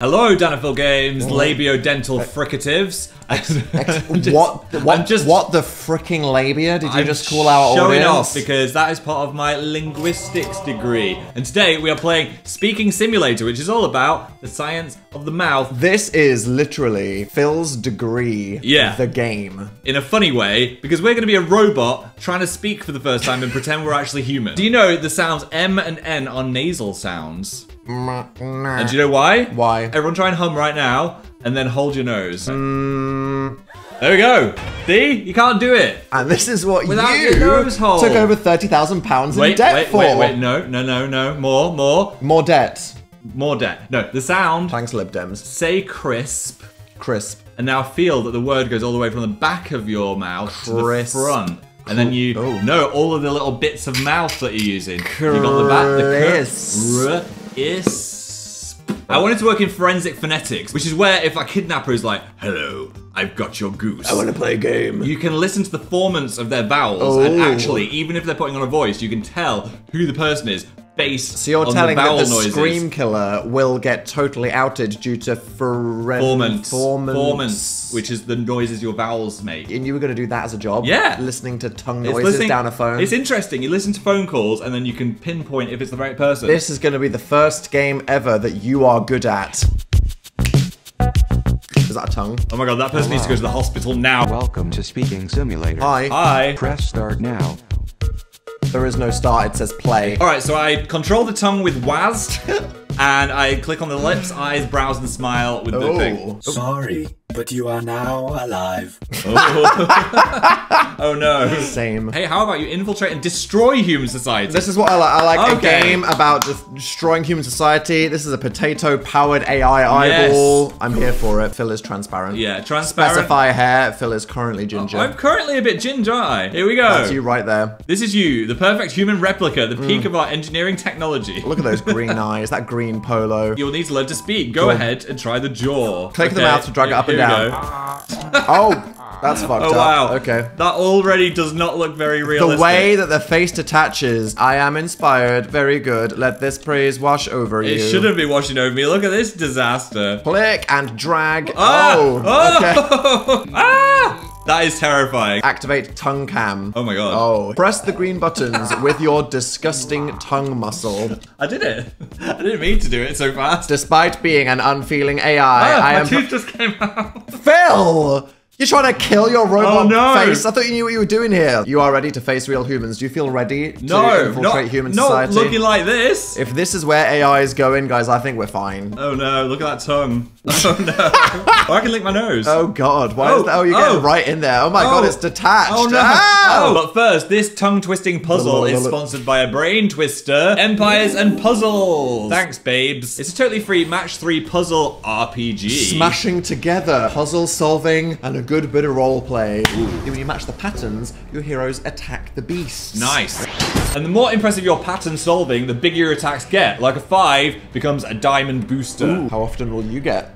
Hello, DanAndPhilGAMES, labiodental fricatives. What the fricking labia? Did you just call our audience? Showing off, because that is part of my linguistics degree. And today we are playing Speaking Simulator, which is all about the science of the mouth. This is literally Phil's degree, the game. In a funny way, because we're going to be a robot trying to speak for the first time and pretend we're actually human. Do you know the sounds M and N are nasal sounds? And do you know why? Why? Everyone try and hum right now, and then hold your nose. There we go. See? You can't do it. And this is what Without your nose hole. Took over £30,000 in debt for. Wait, no. More debt. No, the sound. Thanks, Lib Dems. Say crisp. Crisp. And now feel that the word goes all the way from the back of your mouth to the front. And then you know all of the little bits of mouth that you're using. You've got the back, the I wanted to work in forensic phonetics, which is where if a kidnapper is like, hello, I've got your goose. I want to play a game. You can listen to the formants of their vowels, and actually, even if they're putting on a voice, you can tell who the person is based on the vowel noises. So you're telling me that the scream killer will get totally outed due to formants, which is the noises your vowels make. And you were going to do that as a job? Yeah. Listening to tongue noises down a phone? It's interesting. You listen to phone calls and then you can pinpoint if it's the right person. This is going to be the first game ever that you are good at. Is that a tongue? Oh my god, that person needs to go to the hospital now. Welcome to Speaking Simulator. Hi. Press start now. There is no start, it says play. Alright, so I control the tongue with WASD, and I click on the lips, eyes, brows, and smile with the thing. Sorry, but you are now alive. Oh no. Same. Hey, how about you infiltrate and destroy human society? This is what I like. I like a game about destroying human society. This is a potato-powered AI eyeball. I'm here for it. Phil is transparent. Yeah, transparent. Specify hair. Phil is currently ginger. I'm currently a bit ginger, aren't I? Here we go. That's you right there. This is you, the perfect human replica, the peak of our engineering technology. Look at those green eyes, that green polo. You'll need to learn to speak. Go ahead and try the jaw. Click the mouth to drag it up and down. That's fucked up. Oh wow. Okay. That already does not look very realistic. The way that the face detaches. I am inspired. Very good. Let this praise wash over you. It shouldn't be washing over me. Look at this disaster. Click and drag. Okay. That is terrifying. Activate tongue cam. Oh my god. Oh. Press the green buttons with your disgusting tongue muscle. I did it. I didn't mean to do it so fast. Despite being an unfeeling AI, my tooth just came out. Phil! You're trying to kill your robot face? I thought you knew what you were doing here. You are ready to face real humans. Do you feel ready to infiltrate human society? No, not looking like this. If this is where AI is going, guys, I think we're fine. Oh no, look at that tongue. Oh no. I can lick my nose. Oh god, why is that? Oh, you're getting right in there. Oh my god, it's detached. Oh no. Oh. But first, this tongue-twisting puzzle is sponsored by a brain twister, Empires and Puzzles. Thanks, babes. It's a totally free match 3 puzzle RPG. Smashing together, puzzle solving, and a good bit of role play. When you match the patterns, your heroes attack the beasts. Nice. And the more impressive your pattern solving, the bigger your attacks get. Like a 5 becomes a diamond booster. Ooh. How often will you get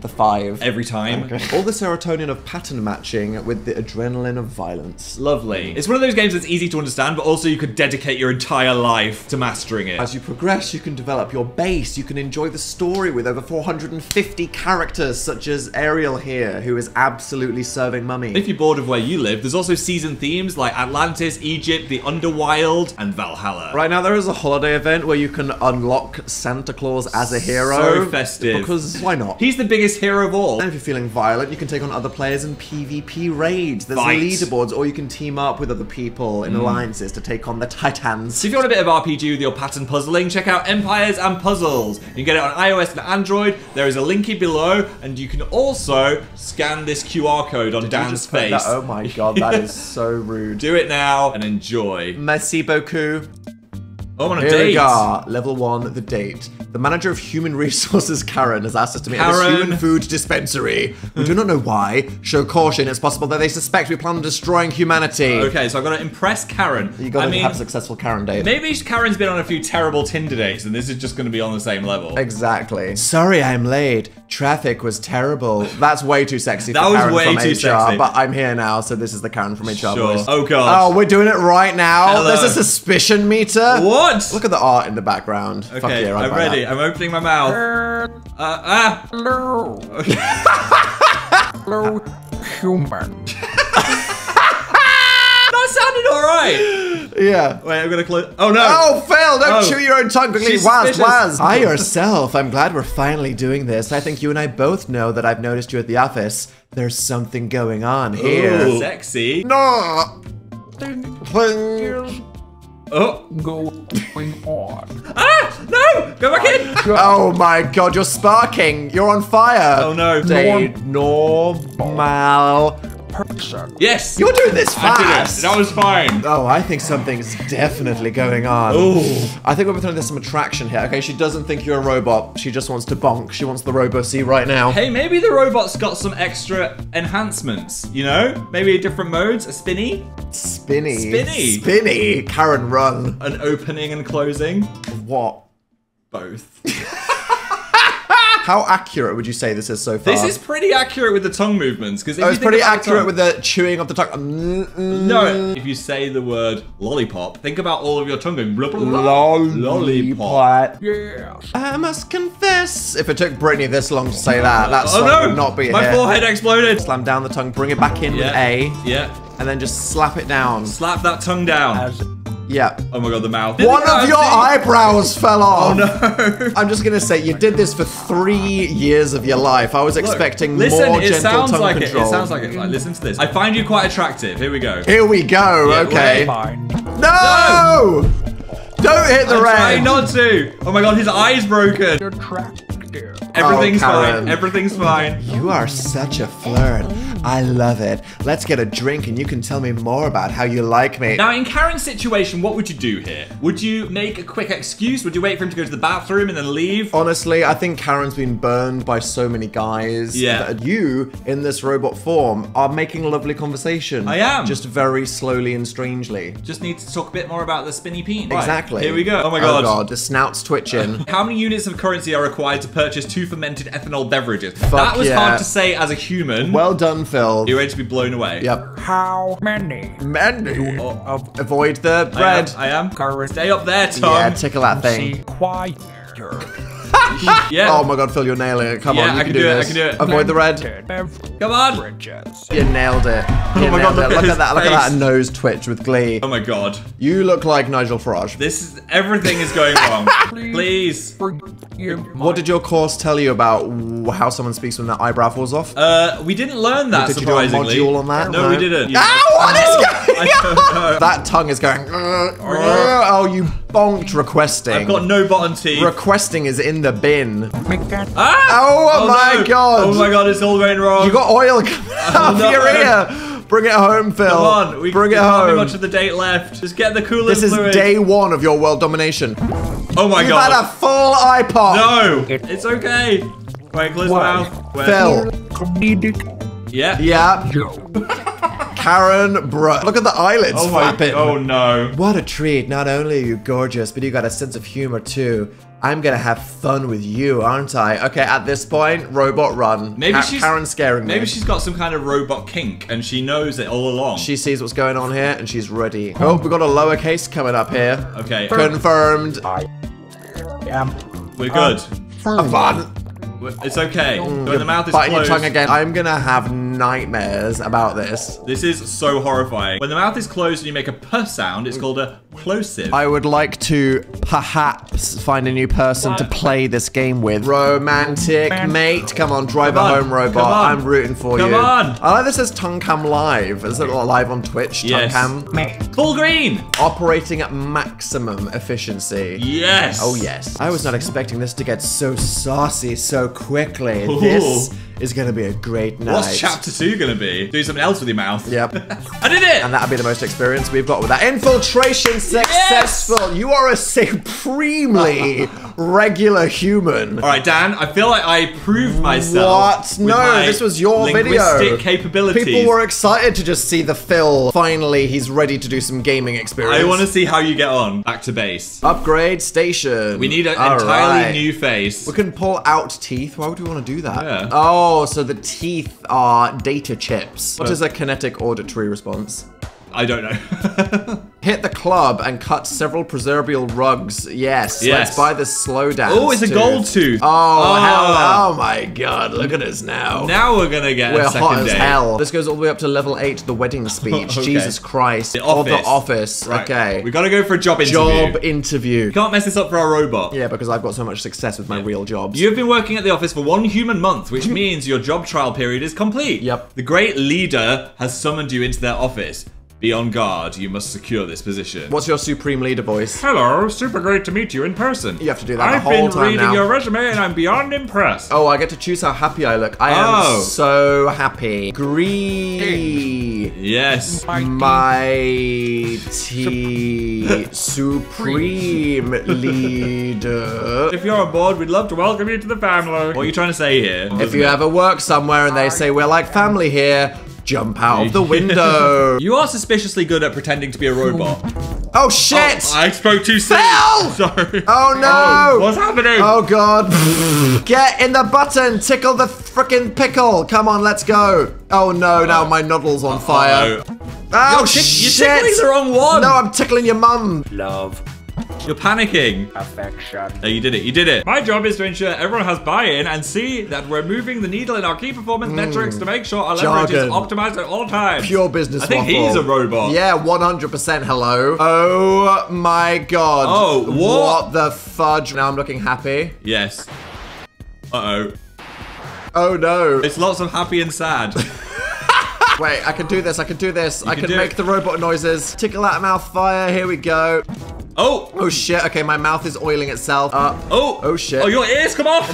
the 5? Every time. Okay. All the serotonin of pattern matching with the adrenaline of violence. Lovely. It's one of those games that's easy to understand, but also you could dedicate your entire life to mastering it. As you progress, you can develop your base. You can enjoy the story with over 450 characters, such as Ariel here, who is absolutely serving mummy. If you're bored of where you live, there's also season themes like Atlantis, Egypt, the Underwild, and Valhalla. Right now there is a holiday event where you can unlock Santa Claus as a hero. So festive. Because why not? He's the biggest hero of all. And if you're feeling violent, you can take on other players in PvP raids. There's leaderboards, or you can team up with other people in alliances to take on the titans. So if you want a bit of RPG with your pattern puzzling, check out Empires and Puzzles. You can get it on iOS and Android. There is a linky below, and you can also scan this QR code on Dan's face. Oh my god, that is so rude. Do it now and enjoy. Merci beaucoup. Oh, on a date. Here we are. Level 1, the date. The manager of human resources, Karen, has asked us to meet at this human food dispensary. We do not know why. Show caution. It's possible that they suspect we plan on destroying humanity. Okay, so I've got to impress Karen. You got to have a successful Karen date. Maybe Karen's been on a few terrible Tinder dates, and this is just going to be on the same level. Exactly. Sorry, I'm late. Traffic was terrible. That's way too sexy. That was Karen way from too HR, sexy. But I'm here now, so this is the Karen from HR. Sure. Oh god. Oh, we're doing it right now. Hello. There's a suspicion meter. What? Look at the art in the background. Okay, I'm ready. I'm opening my mouth. No. No human. That sounded all right. Yeah. Wait, I'm gonna close. Oh no. Oh, Phil, don't chew your own tongue. Waz. I yourself. I'm glad we're finally doing this. I think you and I both know that I've noticed you at the office. There's something going on here. Ooh, sexy. No. Please. Oh, going on. Ah, no! Go back in! Oh my god, you're sparking! You're on fire! Oh no. Normal person. Yes! You're doing this fast! I did it. That was fine. Oh, I think something's definitely going on. Oh. I think we're throwing there's some attraction here. Okay, she doesn't think you're a robot. She just wants to bonk. She wants the robo-C right now. Hey, maybe the robot's got some extra enhancements, you know? Maybe different modes, a spinny? Spinny. Karen, run. An opening and closing. What? Both. How accurate would you say this is so far? This is pretty accurate with the tongue movements. Because it's pretty accurate with the chewing of the tongue. No. If you say the word lollipop, think about all of your tongue going blah, blah, blah. Lollipop. Yeah. I must confess. If it took Brittany this long to say that song would not be My forehead exploded. Slam down the tongue, bring it back in with A. Yeah. And then just slap it down. Slap that tongue down. Yeah. Oh my god, the mouth. One of your eyebrows fell off. Oh no. I'm just gonna say, you did this for 3 years of your life. I was expecting more gentle tongue control. It sounds like it. Listen to this. I find you quite attractive. Here we go. Here we go. Yeah, okay. No! Don't hit the red. Try not to. Oh my god, his eye's broken. You're attractive. Everything's fine. Everything's fine. You are such a flirt. I love it. Let's get a drink and you can tell me more about how you like me. Now, in Karen's situation, what would you do here? Would you make a quick excuse? Would you wait for him to go to the bathroom and then leave? Honestly, I think Karen's been burned by so many guys. Yeah. That you, in this robot form, are making lovely conversation. I am. Just very slowly and strangely. Just need to talk a bit more about the spinny peen. Right. Exactly. Here we go. Oh my god. Oh god, the snout's twitching. How many units of currency are required to purchase 2 fermented ethanol beverages? That was hard to say as a human. Well done, Phil. You're ready to be blown away. Yep. How many? Many. Avoid the bread. I am. Stay up there, Tom. Yeah, tickle that thing. Quiet. Yeah. Oh my god, Phil, you're nailing it. Come on, you I can do it. Avoid the red. Come on. You nailed it. Oh my god, look at that. Look at that nose twitch with glee. Oh my god. You look like Nigel Farage. Everything is going wrong. Please. What did your course tell you about how someone speaks when their eyebrow falls off? We didn't learn that, surprisingly. Did you do a module on that? No, we didn't. Ow, what is going on? That tongue is going. Oh, you bonked requesting. I've got no bottom teeth. Requesting is in the bin. Oh my god. Oh my god. Oh my god, it's all going wrong. You got oil out of your ear. Bring it home, Phil. Come on, we can't have much of the date left. Just get the coolant fluid. This is day one of your world domination. Oh my god. You had a full iPod. No, it's okay. Right, close the mouth. Phil. Comedic. Yeah. Yeah. Karen, bro. Look at the eyelids flapping. Oh no. What a treat. Not only are you gorgeous, but you got a sense of humor too. I'm gonna have fun with you, aren't I? Okay, at this point, robot run. Maybe Karen's scaring me. Maybe she's got some kind of robot kink and she knows it all along. She sees what's going on here and she's ready. Oh, we got a lowercase coming up here. Okay. Confirmed. We're good. Have fun. It's okay. When the mouth is closed. Biting your tongue again. I'm gonna have nightmares about this. This is so horrifying. When the mouth is closed and you make a puh sound, it's called a plosive. I would like to perhaps find a new person to play this game with. Romantic mate. Come on, drive her home, robot. I'm rooting for you. Come on. I like this as Tongue Cam Live. Is it live on Twitch? Yes. Tongue Cam. Full green. Operating at maximum efficiency. Yes. Oh, yes. I was not expecting this to get so saucy so quickly. Ooh. This is going to be a great night. What's chapter 2 going to be? Do something else with your mouth. Yep. I did it! And that'll be the most experience we've got with that. Infiltration successful! Yes! You are a supremely regular human. All right, Dan, I feel like I proved myself. What? No, this was your video. Capabilities. People were excited to just see the Phil. Finally, he's ready to do some gaming experience. I want to see how you get on. Back to base. Upgrade station. We need an entirely new face. We can pull out teeth. Why would we want to do that? Yeah. Oh, so the teeth are data chips. What is a kinetic auditory response? I don't know. Hit the club and cut several proverbial rugs. Yes, yes. Let's buy this slow dance. Oh, it's a gold tooth. Oh, hell. Oh my god, look at us now. Now we're gonna get a second date. We're hot as hell. This goes all the way up to level 8, the wedding speech. Okay. Jesus Christ. The office. Or the office. Right. Okay. We gotta go for a job interview. Job interview. You can't mess this up for our robot. Yeah, because I've got so much success with my real jobs. You've been working at the office for 1 human month, which means your job trial period is complete. Yep. The great leader has summoned you into their office. Be on guard. You must secure this position. What's your supreme leader voice? Hello, super great to meet you in person. You have to do that the whole time now. I've been reading your resume and I'm beyond impressed. Oh, I get to choose how happy I look. I am so happy. Green. Yes. Mighty supreme leader. If you're on board, we'd love to welcome you to the family. What are you trying to say here? If you ever work somewhere and they say, we're like family here, jump out of the window. You are suspiciously good at pretending to be a robot. Oh, shit! Oh, I spoke too soon. Phil! Sorry. Oh, no! Oh, what's happening? Oh, God. Get in the button. Tickle the frickin' pickle. Come on, let's go. Oh, no. Now my noddle's on fire. Oh, yo, shit! You're tickling the wrong one. No, I'm tickling your mum. Love. You're panicking. Affection. No, you did it. You did it. My job is to ensure everyone has buy-in and see that we're moving the needle in our key performance metrics to make sure our leverage is optimized at all times. Pure business waffle. I think he's a robot. Yeah, 100%. Hello. Oh my god. Oh, what? What the fudge? Now I'm looking happy. Yes. Uh-oh. Oh no. It's lots of happy and sad. Wait, I can do this. I can do this. I can make the robot noises. Tickle out of mouth fire. Here we go. Oh! Oh shit, okay, my mouth is oiling itself. Oh! Oh shit. Oh, your ears come off!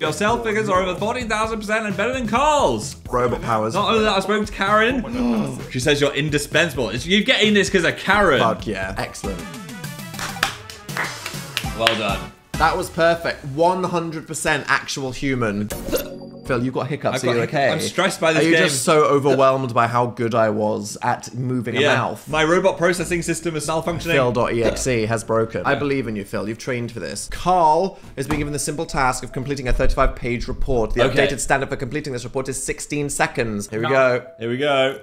Your sell figures are over 14,000% and better than Carl's. Robot powers. Not only that, I spoke to Karen. Oh, she says you're indispensable. You're getting this because of Karen. Fuck yeah. Excellent. Well done. That was perfect. 100% actual human. Phil, you got hiccups, are you okay? I'm stressed by this game. Are you just so overwhelmed by how good I was at moving a mouth? My robot processing system is malfunctioning. Phil.exe has broken. I believe in you, Phil. You've trained for this. Carl is being given the simple task of completing a 35-page report. The updated standard for completing this report is 16 seconds. Here we go. Here we go.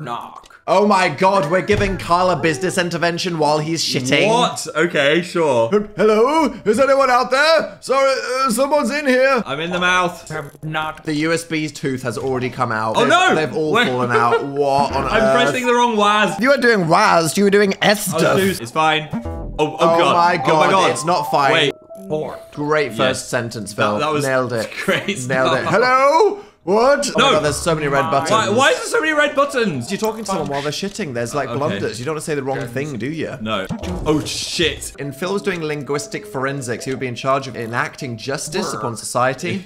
Knock. Oh my god, we're giving Carl a business intervention while he's shitting. What? Okay, sure. Hello? Is anyone out there? Sorry, someone's in here. I'm in the mouth. I'm not. The USB's tooth has already come out. Oh no! They've all fallen out. What on earth? I'm pressing the wrong WASD. You were doing WASD, you were doing S stuff. It's fine. Oh god. Oh my god, it's not fine. Wait. Great first sentence, Phil. That was nailed it. Great stuff. Nailed it. Hello? What? Oh my god, there's so many red buttons. Why is there so many red buttons? You're talking to someone while they're shitting. There's like blunders. You don't want to say the wrong thing, do you? No. Oh, shit. And Phil was doing linguistic forensics. He would be in charge of enacting justice upon society.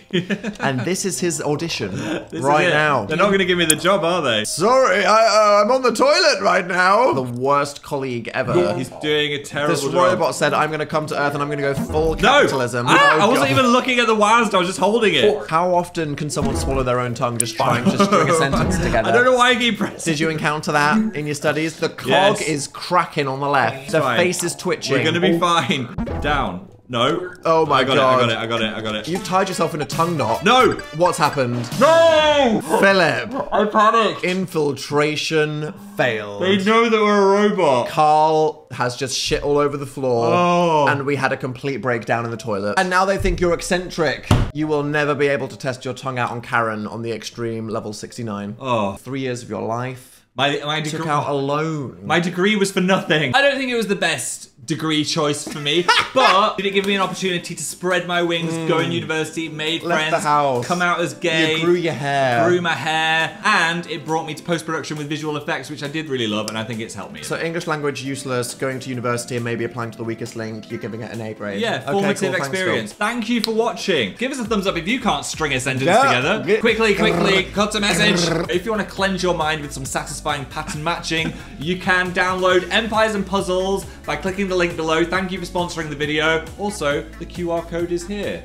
And this is his audition right now. They're not going to give me the job, are they? Sorry, I'm on the toilet right now. The worst colleague ever. Yeah, he's doing a terrible job. This robot said, I'm going to come to Earth and I'm going to go full capitalism. No, I wasn't even looking at the WASD. I was just holding it. How often can someone swallow their own tongue just trying to string a sentence together? I don't know why I keep pressing. Did you encounter that in your studies? The cog is cracking on the left. The face is twitching. We're gonna be fine. Down. No. Oh my god. I got it. You've tied yourself in a tongue knot. No! What's happened? No! Philip. I panicked. Infiltration failed. They know that we're a robot. Carl has just shit all over the floor. Oh. And we had a complete breakdown in the toilet. And now they think you're eccentric. You will never be able to test your tongue out on Karen on the extreme level 69. Oh. 3 years of your life. My degree took out alone. My degree was for nothing. I don't think it was the best degree choice for me, but did it give me an opportunity to spread my wings, go in university, made friends, come out as gay. You grew your hair. Grew my hair, and it brought me to post-production with visual effects, which I did really love, and I think it's helped me. So English language useless, going to university and maybe applying to the weakest link, you're giving it an A grade. Yeah, formative experience. Thank you for watching. Give us a thumbs up if you can't string a sentence together. Quickly, cut a message. If you want to cleanse your mind with some satisfaction, pattern matching, you can download Empires and Puzzles by clicking the link below. Thank you for sponsoring the video. Also, the QR code is here.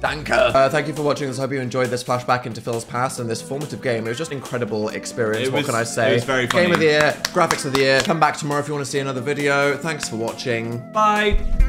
Thank you for watching this. I hope you enjoyed this flashback into Phil's past and this formative game. It was just an incredible experience. What can I say? It was very funny. Game of the year, graphics of the year. Come back tomorrow if you want to see another video. Thanks for watching. Bye.